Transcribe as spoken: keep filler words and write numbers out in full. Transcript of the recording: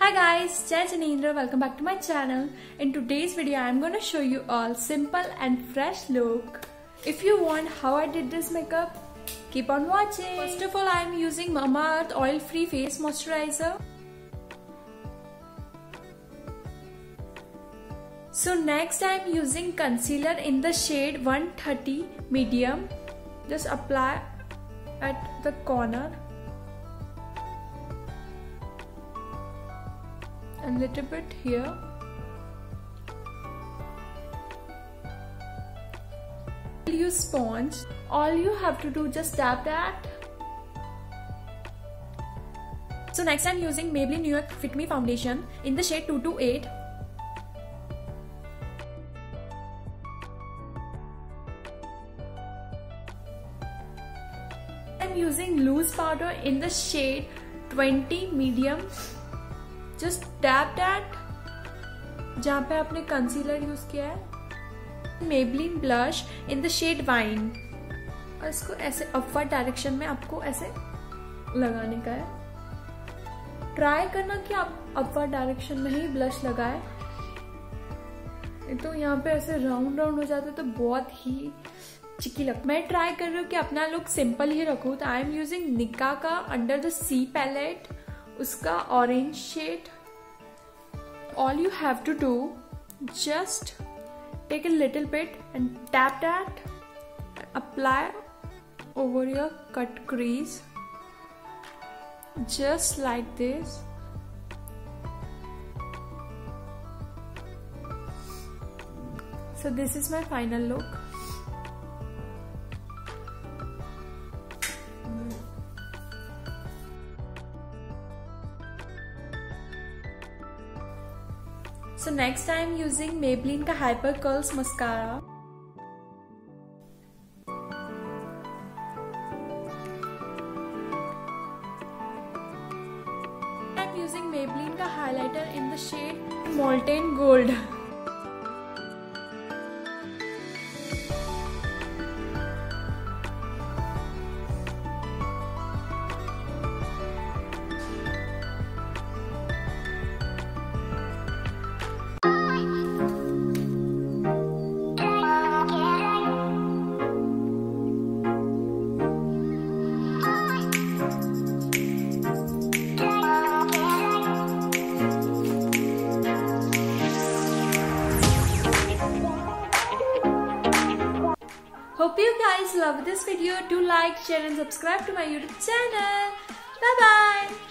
Hi guys, Janjanindra, welcome back to my channel. In today's video, I'm gonna show you all simple and fresh look. If you want how I did this makeup, keep on watching. First of all, I'm using Mama Earth oil-free face moisturizer. So next I'm using concealer in the shade one thirty medium. Just apply at the corner and little bit here. Use sponge. All you have to do, just tap that. So next I'm using Maybelline New York Fit Me foundation in the shade two two eight. I'm using loose powder in the shade twenty medium. Just tap that जहाँ पे आपने concealer use किया है. Maybelline blush in the shade wine. और इसको ऐसे upward direction में आपको ऐसे लगाने का है. Try करना कि आप upward direction में ही blush लगाए. तो यहाँ पे ऐसे round round हो जाते तो बहुत ही चिकी लग. मैं try कर रही हूँ कि अपना look simple ही रखूँ. तो I am using Nika का Under the Sea palette. उसका orange shade. All you have to do, just take a little bit and tap that. Apply over your cut crease, just like this. So this is my final look. So next I am using Maybelline का Hyper Curls mascara. I am using Maybelline का highlighter in the shade Molten Gold. Hope you guys love this video. Do like, share and subscribe to my YouTube channel. Bye bye.